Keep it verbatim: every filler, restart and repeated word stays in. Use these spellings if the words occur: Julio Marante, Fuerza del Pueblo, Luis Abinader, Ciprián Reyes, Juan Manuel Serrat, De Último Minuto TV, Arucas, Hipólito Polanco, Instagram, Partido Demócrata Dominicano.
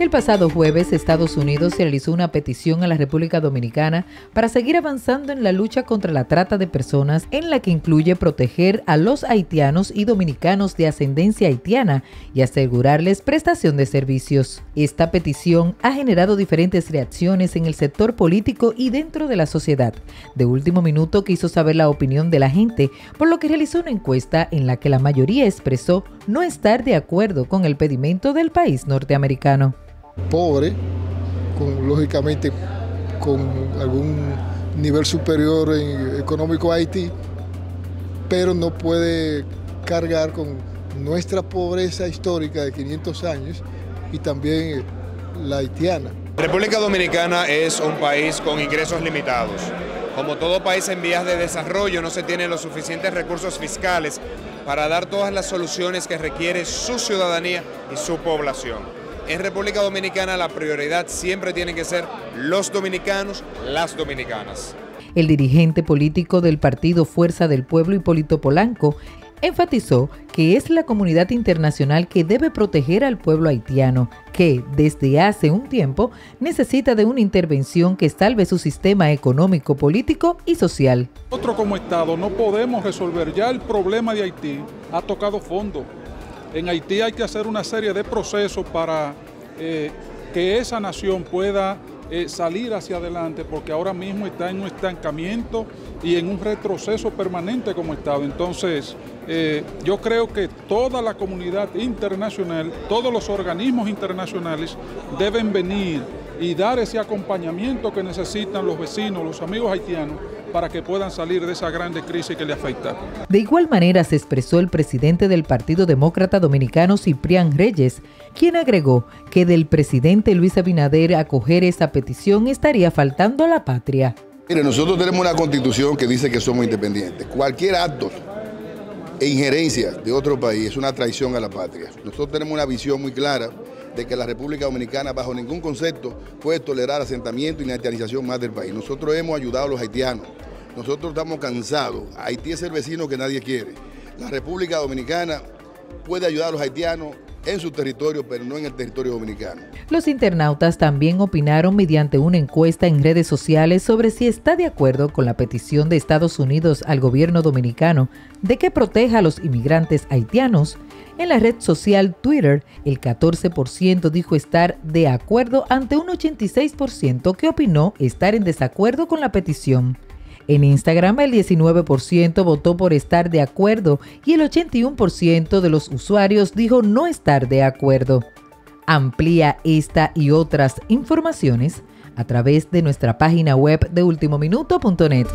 El pasado jueves, Estados Unidos realizó una petición a la República Dominicana para seguir avanzando en la lucha contra la trata de personas, en la que incluye proteger a los haitianos y dominicanos de ascendencia haitiana y asegurarles prestación de servicios. Esta petición ha generado diferentes reacciones en el sector político y dentro de la sociedad. De Último Minuto quiso saber la opinión de la gente, por lo que realizó una encuesta en la que la mayoría expresó no estar de acuerdo con el pedimento del país norteamericano. Pobre, con, lógicamente con algún nivel superior en, económico a Haití, pero no puede cargar con nuestra pobreza histórica de quinientos años y también la haitiana. República Dominicana es un país con ingresos limitados. Como todo país en vías de desarrollo, no se tienen los suficientes recursos fiscales para dar todas las soluciones que requiere su ciudadanía y su población. En República Dominicana la prioridad siempre tiene que ser los dominicanos, las dominicanas. El dirigente político del partido Fuerza del Pueblo, Hipólito Polanco, enfatizó que es la comunidad internacional que debe proteger al pueblo haitiano, que desde hace un tiempo necesita de una intervención que salve su sistema económico, político y social. Nosotros como Estado no podemos resolver ya el problema de Haití, ha tocado fondo. En Haití hay que hacer una serie de procesos para eh, que esa nación pueda eh, salir hacia adelante, porque ahora mismo está en un estancamiento y en un retroceso permanente como Estado. Entonces, eh, yo creo que toda la comunidad internacional, todos los organismos internacionales deben venir y dar ese acompañamiento que necesitan los vecinos, los amigos haitianos, para que puedan salir de esa grande crisis que le afecta. De igual manera se expresó el presidente del Partido Demócrata Dominicano, Ciprián Reyes, quien agregó que del presidente Luis Abinader acoger esa petición estaría faltando a la patria. Mire, nosotros tenemos una constitución que dice que somos independientes. Cualquier acto e injerencia de otro país es una traición a la patria. Nosotros tenemos una visión muy clara de que la República Dominicana bajo ningún concepto puede tolerar asentamiento y haitianización más del país. Nosotros hemos ayudado a los haitianos. Nosotros estamos cansados. Haití es el vecino que nadie quiere. La República Dominicana puede ayudar a los haitianos en su territorio, pero no en el territorio dominicano. Los internautas también opinaron mediante una encuesta en redes sociales sobre si está de acuerdo con la petición de Estados Unidos al gobierno dominicano de que proteja a los inmigrantes haitianos. En la red social Twitter, el catorce por ciento dijo estar de acuerdo ante un ochenta y seis por ciento que opinó estar en desacuerdo con la petición. En Instagram, el diecinueve por ciento votó por estar de acuerdo y el ochenta y uno por ciento de los usuarios dijo no estar de acuerdo. Amplía esta y otras informaciones a través de nuestra página web de último minuto punto net.